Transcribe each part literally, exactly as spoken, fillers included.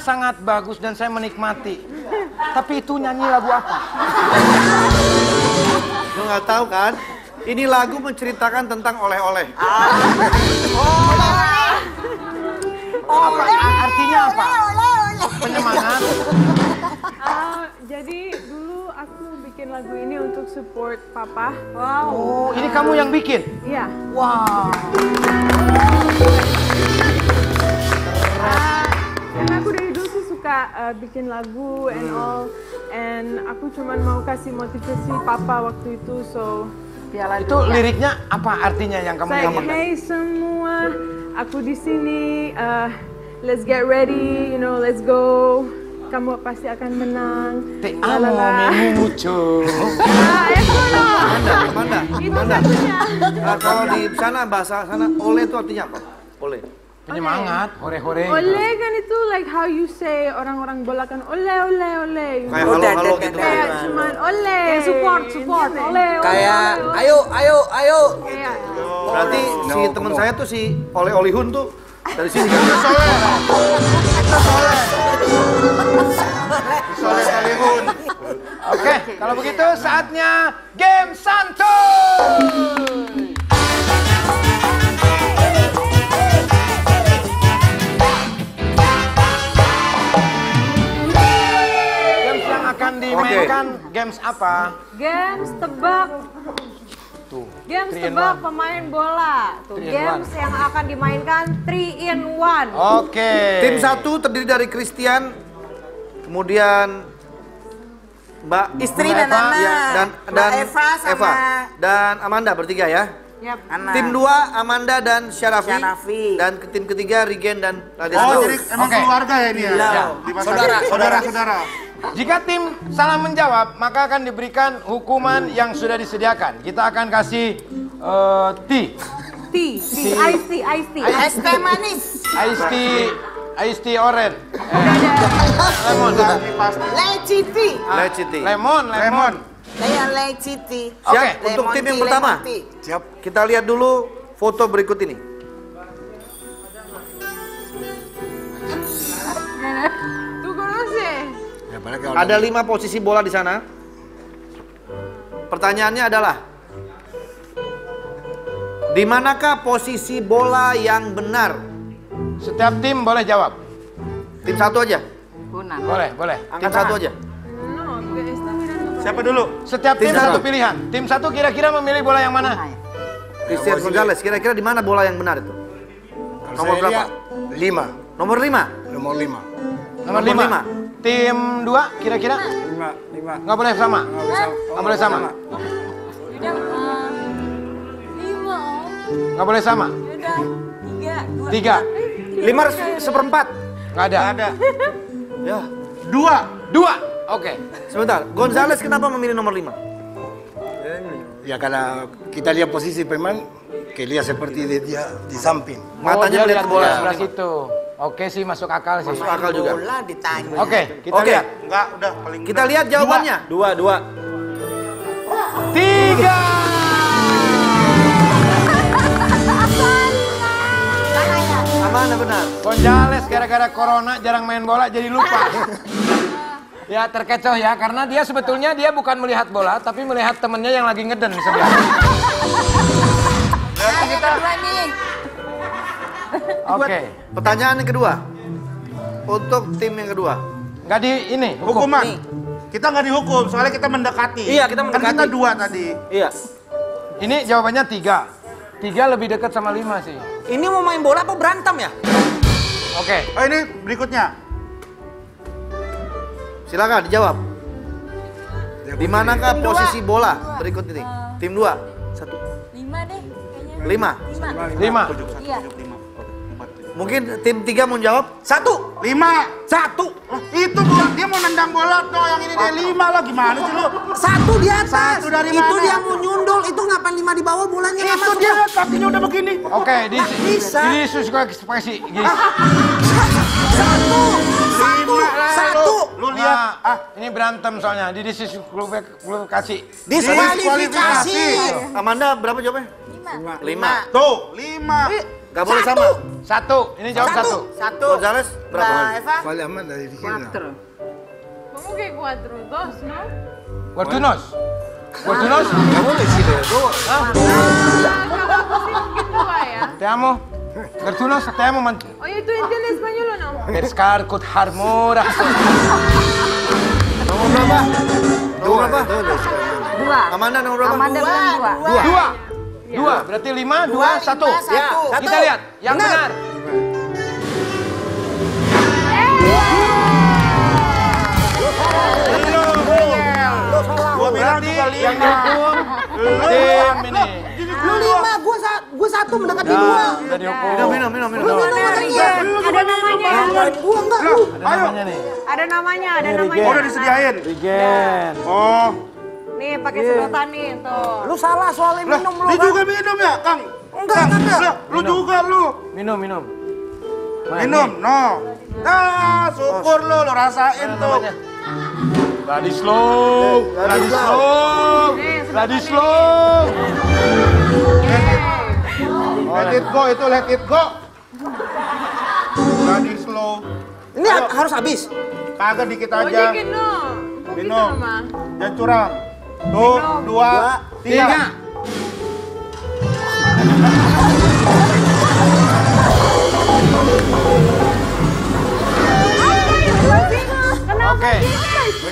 sangat bagus dan saya menikmati. Tapi itu nyanyi lagu apa? Lu nggak tahu kan? Ini lagu menceritakan tentang oleh-oleh. Oleh-oleh. Artinya apa? Penyemangat. Uh, jadi dulu aku bikin lagu ini untuk support papa. Wow. Oh, ini uh, kamu yang bikin? Iya. Wow. Uh, karena aku dari dulu sih suka uh, bikin lagu and all, and aku cuman mau kasih motivasi papa waktu itu, so. Piala itu dunia. Liriknya apa artinya yang kamu namakan? Hey semua, aku di sini. Uh, let's get ready, you know, let's go. Kamu pasti akan menang. Te amo mucho. Ah, itu no. Mana? Itu lagunya. Kalau di sana bahasa sana oleh itu artinya apa? Oleh. Penyemangat, hore-hore. Oleh kan itu like how you say orang-orang bola kan oleh oleh oleh. Kayak halo-halo gitu. Kayak cuman oleh. Kayak support, support, oleh. Kayak ayo, ayo, ayo. Berarti si teman saya tuh si oleh-olihun tuh dari sini. Kita soleh. Kita soleh. Soleh olihun. Oke, kalau begitu saatnya game santuy. Dimainkan okay. Games apa? Games tebak. Tuh. Games tebak pemain bola. Tuh. Games one. Yang akan dimainkan three in one. Oke. Okay. Tim satu terdiri dari Christian, kemudian Mbak istri dan Eva, ya, dan dan Eva, sama... Eva dan Amanda bertiga ya. Yep. Tim dua Amanda dan Syarafi. Syarafi. Dan tim ketiga Rigen dan Ladislau. Oh, jadi emang okay. Keluarga ya dia. Ya. Saudara, saudara-saudara. Jika tim salah menjawab, maka akan diberikan hukuman yang sudah disediakan. Kita akan kasih uh, tea. Tea, tea, ice tea, ice tea. Ice tea manis. Ice tea, ice tea orange. Lemon. Leci tea. Leci tea. Lemon, lemon. Saya leci tea. Siap, untuk tim yang pertama. Siap. Kita lihat dulu foto berikut ini. Ada lima posisi bola di sana. Pertanyaannya adalah, di manakah posisi bola yang benar? Setiap tim boleh jawab. Tim satu aja. Boleh, boleh. Tim satu aja. Siapa dulu? Setiap tim satu pilihan. Tim satu kira-kira memilih bola yang mana? Cristiano Ronaldo. Kira-kira di mana bola yang benar itu? Nomor berapa? Lima. Nomor lima. Nomor lima. Nomor lima. Tim dua kira-kira? Lima, lima. Nggak boleh sama? Nggak boleh sama. Nggak boleh sama? Lima. Nggak boleh sama? Tiga. Tiga. Lima seperempat? Nggak ada. Nggak ada. Ya. Dua. Dua. Oke. Sebentar. Gonzales kenapa memilih nomor lima? Ya karena kita lihat posisi pemain, kelihatan seperti dia di samping. Matanya melihat bola sebelah situ. Oke sih, masuk akal sih. Masuk akal juga. Bola ditanya. Oke, kita lihat. Enggak, udah paling. Kita lihat jawabannya. Dua, dua. Tiga. Amanda benar. Gonzales gara-gara corona jarang main bola jadi lupa. Ya terkecoh ya, karena dia sebetulnya dia bukan melihat bola, tapi melihat temennya yang lagi ngeden sebelah. Nah, kita dua nih. Oke, okay. Pertanyaan yang kedua untuk tim yang kedua. Nggak di ini hukum. Hukuman. Nih. Kita nggak dihukum soalnya kita mendekati. Iya kita mendekati. Kan kita dua tadi. Iya. Ini jawabannya tiga. Tiga lebih dekat sama lima sih. Ini mau main bola apa berantem ya? Oke. Okay. Oh ini berikutnya. Silakan dijawab. Di manakah posisi bola berikut ini? Tim dua. Satu. Lima deh kayaknya. Lima. Lima. Lima. Mungkin tim tiga mau jawab. Satu. Lima. Satu. Itu buat dia mau nendang bola toh yang ini dia lima lah. Gimana sih lu? Satu di atas. Satu dari mana? Itu dia mau nyundul. Itu ngapain lima di bawah bolanya nggak masuk. Itu dia kakinya udah begini. Oke. Ini suka ekspresi. Satu. Satu. Satu. Lu lihat. Ah ini berantem soalnya. Di diskualifikasi. Diskualifikasi. Amanda berapa jawabnya? Lima. Lima. Tuh. Lima. Gak boleh sama. Satu. Ini jawab satu. Satu. Gonzales berapa? Paling aman dari di sini. Cuatro. Kamu kayak cuatro, dos, no? Cuartunos. Cuartunos? Gak boleh sih deh. Ah. Te amo. Cuartunos, te amo. Oye, ¿tú entiendes español o no? Pescar con harmora. Nomor berapa? Nomor berapa? Dua. Amanda nomor berapa? Amanda bilang dua. Dua. Dua. Dua, berarti lima, dua, satu. Ya, kita lihat yang benar. Gua bilang juga lima. Tim ini. Lu lima, gua satu mendekat di dua. Minum, minum, minum, minum. Ada namanya. Gua enggak, lu. Ayo. Ada namanya, ada namanya. Udah disediain. RIGEN. Oh. Nih, pakai sedotan nih, tuh. Lu salah soalnya minum lu, Kang. Dia juga minum ya, Kang? Enggak, enggak. Lu juga, lu. Minum, minum. Minum, no. Nah, syukur lu, lu rasain tuh. LADISLAO. LADISLAO. LADISLAO. Let it go, itu let it go. LADISLAO. Ini harus habis. Kagak dikit aja. Minum. Jangan curang. Tuh, dua, tiga. Oke,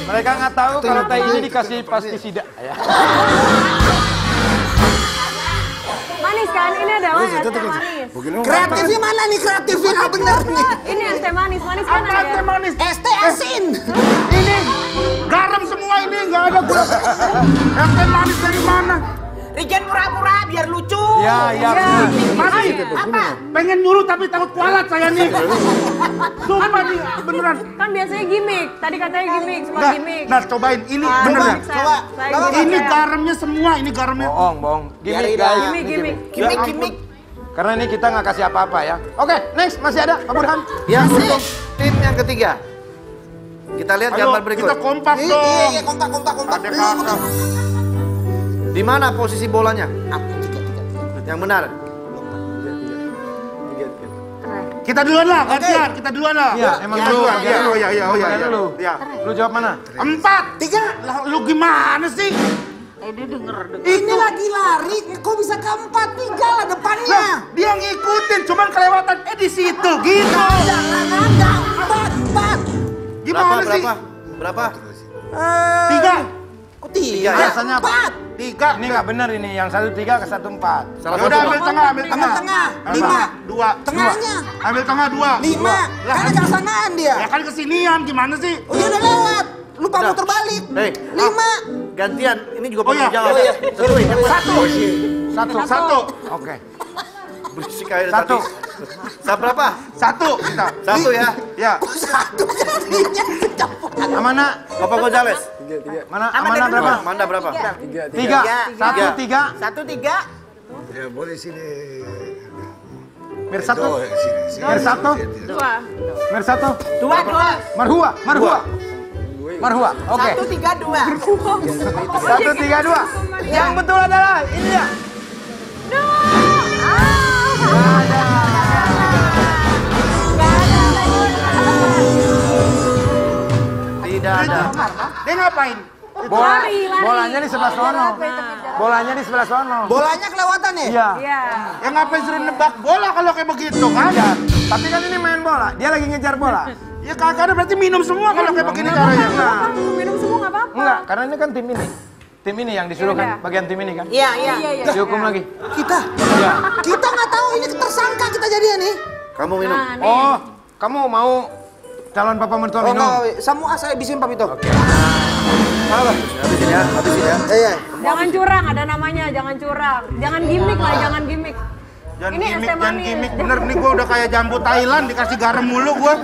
mereka nggak tahu kalau teh ini dikasih pestisida. Manis kan? Ini ada manis. Kreatifnya mana nih? Kreatifnya nggak bener nih. Ini es teh manis, manis kan ada. Apa teh manis? Es teh asin. Ini garam semua ini, nggak ada gula. Es teh manis dari mana? Rigen pura-pura biar lucu. Iya, iya. Masih apa? Pengen nyuruh tapi takut kualat saya nih. Sumpah nih, beneran. Kan biasanya gimmick. Tadi katanya gimmick, semua gimmick. Nah, cobain. Ini beneran. Coba. Ini garamnya semua, ini garamnya. Bohong, bohong. Gimmick, guys. Gimmick, gimmick. Gimmick, gimmick. Karena ini kita nggak kasih apa-apa ya. Oke, next. Masih ada, Pak Burhan. Ya, untuk tim yang ketiga. Kita lihat gambar berikut. Kita kompak dong. Iya, iya, kompak, kompak, kompak. Ada kakak. Di mana posisi bolanya? Aku tiga, tiga, tiga. Yang benar. Tiga, tiga, tiga, tiga. Kita duluan lah, gantian. Kita duluan lah. Iya, emang lu. Iya, lu, iya, iya, iya, iya. Lu jawab mana? Empat, tiga. Lu gimana sih? Eh, dia denger, denger. Ini lagi lari, kok bisa ke empat, tiga lah depannya. Dia ngikutin, cuman kelewatan. Eh, di situ, gitu. Nggak ada, nggak ada. Empat, empat. Gimana sih? Berapa? Tiga. Kok tiga? Biasanya empat. Tiga. Ini nggak benar ini, yang satu tiga ke satu empat. Yaudah ambil tengah, ambil tengah. Ambil tengah, lima. Dua. Tengahnya. Ambil tengah, dua. Lima. Karena kesanaan dia. Ya kan kesinian, gimana sih? Oh, dia udah lewat. Lupa puter balik. Lima. Gantian, ini juga perlu jawab. Satu. Satu. Satu. Oke. Berisik air tadi. Satu. Satu berapa? Satu. Satu ya? Ya. Satu jadinya kecapuan. Amana? Bapak Gonzales? Tiga. Mana? Amanda berapa? Amanda berapa? Tiga. Tiga. Satu tiga. Satu tiga. Ya boleh sini. Mersatu. Mersatu. Dua. Mersatu. Dua dua. Marhua. Marhua. Marhua. Oke. Satu tiga dua. Satu tiga dua. Yang betul adalah ini ya. Tidak ada. Dia ngapain? Bola, bolanya di sebelah sono. Bolanya di sebelah sono. Bolanya kelewatan ya? Iya. Yang ngapain suruh nebak bola kalau kayak begitu kan? Tapi kan ini main bola, dia lagi ngejar bola. Ya kakaknya berarti minum semua kalau kayak begini caranya. Minum semua nggak apa-apa. Enggak, karena ini kan tim ini. Tim ini yang disuruh kan, bagian tim ini kan? Iya, iya. Dihukum lagi. Kita? Iya. Kita nggak tahu ini tersangka kita jadinya nih. Kamu minum? Oh, kamu mau... calon papa mertua minum. Oh, semua saya habisin Pak Pito. Oke. Apa? Habisin ya, habisin ya. Iya. Jangan curang, ada namanya, jangan curang. Jangan gimmick lah, jangan gimmick. Jangan gimmick, jangan gimmick. Bener nih gua udah kayak jambu Thailand dikasih garam mulu gua.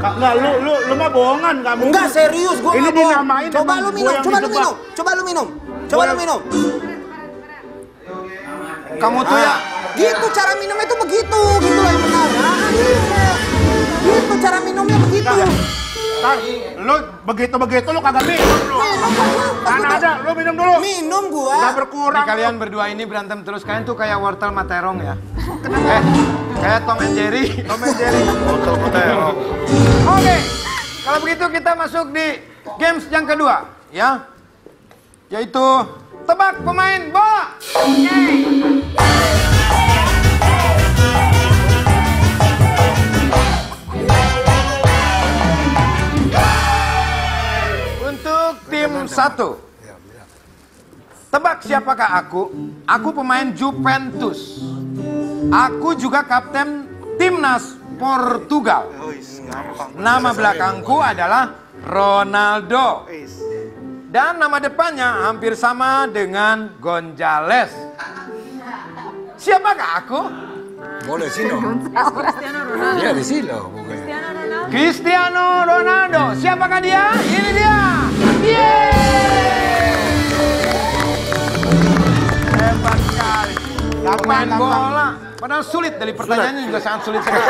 Enggak, lu lu lu mah bohongan kamu. Enggak, serius gua. Ini dinamain. Coba lu minum, coba lu minum. Coba lu minum. Coba lu minum. Kamu tuh ya gitu cara minumnya itu begitu, gitu lah yang benar. Gitu cara minumnya begitu. Tar, lu begitu-begitu lu kagak minum lu. Mana ada, lu minum dulu. Minum gua. Udah berkurang. Nih, kalian berdua ini berantem terus, kalian tuh kayak wortel materong ya. Kenapa? Eh, kayak Tom and Jerry. Tom and Jerry. Wortel materong. Oke, kalau begitu kita masuk di games yang kedua, ya. Yaitu tebak pemain bola. Oke. Satu, tebak siapakah aku? Aku pemain Juventus. Aku juga kapten timnas Portugal. Nama belakangku adalah Ronaldo. Dan nama depannya hampir sama dengan Gonzales. Siapakah aku? Boleh silo. Cristiano Ronaldo. Ya, disilo. Cristiano Ronaldo. Siapakah dia? Ini dia. Yeay! Hebat sekali. Pemain bola. Padahal sulit, dari pertanyaannya juga sangat sulit sekali.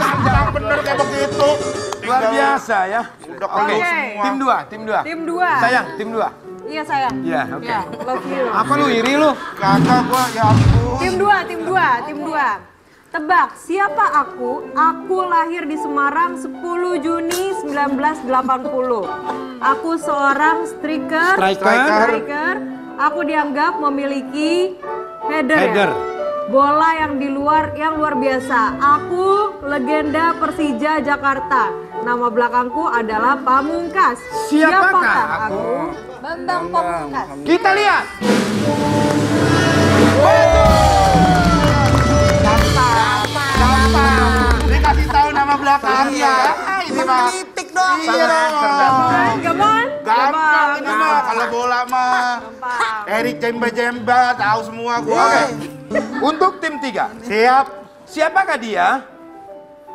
Sangat bener kayak begitu. Luar biasa ya. Oke, tim dua, tim dua. Tim dua. Sayang, tim dua. Iya sayang. Iya, oke. Apa lu iri lu? Kakak gua, ya ampun. Tim dua, tim dua, tim dua. Tebak, siapa aku? Aku lahir di Semarang sepuluh Juni seribu sembilan ratus delapan puluh. Aku seorang striker. Striker. striker. Aku dianggap memiliki header, header. Ya? Bola yang di luar, yang luar biasa. Aku legenda Persija Jakarta. Nama belakangku adalah Pamungkas. Siapakah, Siapakah aku? Bambang Pamungkas. Kita lihat. Tahu nama belakang ya. Ini mah titik doang. Gampang. Gampang ini mah kalau bola mah. Erik jembat-jembat, tahu semua gua. Untuk tim tiga. Siap. Siapakah dia?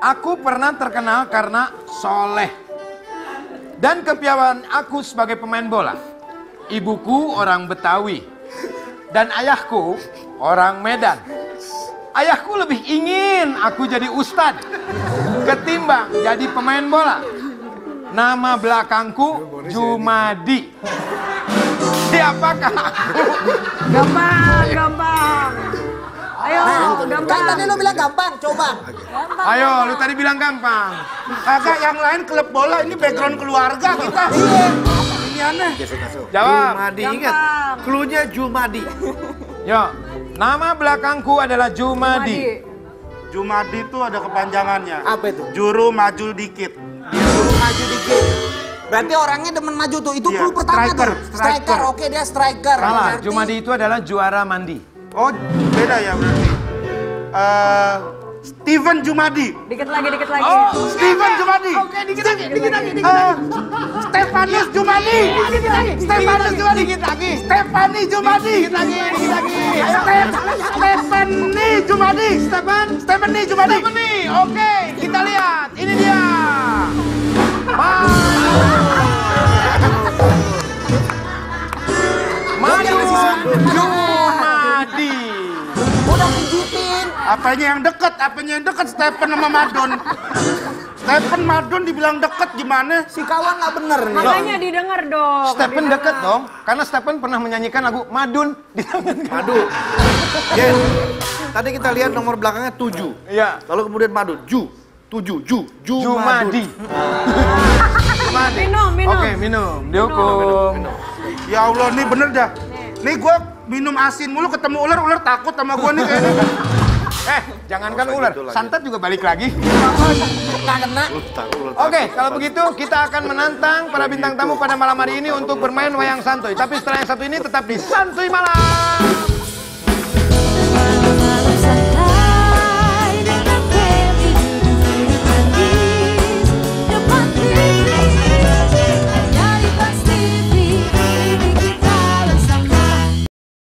Aku pernah terkenal karena soleh dan kepiawaian aku sebagai pemain bola. Ibuku orang Betawi dan ayahku orang Medan. Ayahku lebih ingin aku jadi ustadz ketimbang jadi pemain bola. Nama belakangku Jumadi. Siapakah aku? Gampang, gampang. Ayo, gampang. Tadi lu bilang gampang, coba. Gampang, Ayo, gampang. lu tadi bilang gampang. Kakak yang lain klub bola, ini background keluarga kita. Ini aneh. Jawab. Jumadi, ingat. Cluenya Jumadi. Yo. Nama belakangku adalah Jumadi. Jumadi itu ada kepanjangannya. Apa itu? Juru maju dikit. Juru maju dikit. Berarti orangnya demen maju tuh. Itu clue pertama tuh. Striker. Oke, dia striker. Salah. Jumadi itu adalah juara mandi. Oh, beda ya berarti. Eh, Steven Jumadi. Dikit lagi, dikit lagi. Oh, Steven Jumadi. Oke, dikit lagi, dikit lagi, dikit lagi. Stefanus Jumadi. Dikit lagi. Stefanus Jumadi. Dikit lagi. Stefani Jumadi. Dikit lagi, dikit lagi. Stefani Jumadi. Stefan, Stefani Jumadi. Stefani. Oke, kita lihat. Ini dia. Maju. Maju. Apanya yang deket, apanya yang deket, Stephen sama Madon. Stephen Madon dibilang deket gimana? Si kawan gak bener nih. Makanya didengar dong. Stephen deket dong, karena Stephen pernah menyanyikan lagu Madun di tangan kamu. Madun. Yes. Tadi kita lihat nomor belakangnya tujuh. Iya. Lalu kemudian Madun, Ju, tujuh, Ju, Ju, Jumadi. Jumadi. Minum, minum. Oke, minum, dihukum. Ya Allah, nih bener dah. Nih gue minum asin mulu, ketemu ular, ular takut sama gue nih kayaknya. Eh, jangankan ular, santet juga balik lagi. Tak kena. Oke, kalau begitu kita akan menantang para bintang tamu pada malam hari ini untuk bermain wayang santuy. Tapi setelah yang satu ini tetap di Santuy Malam.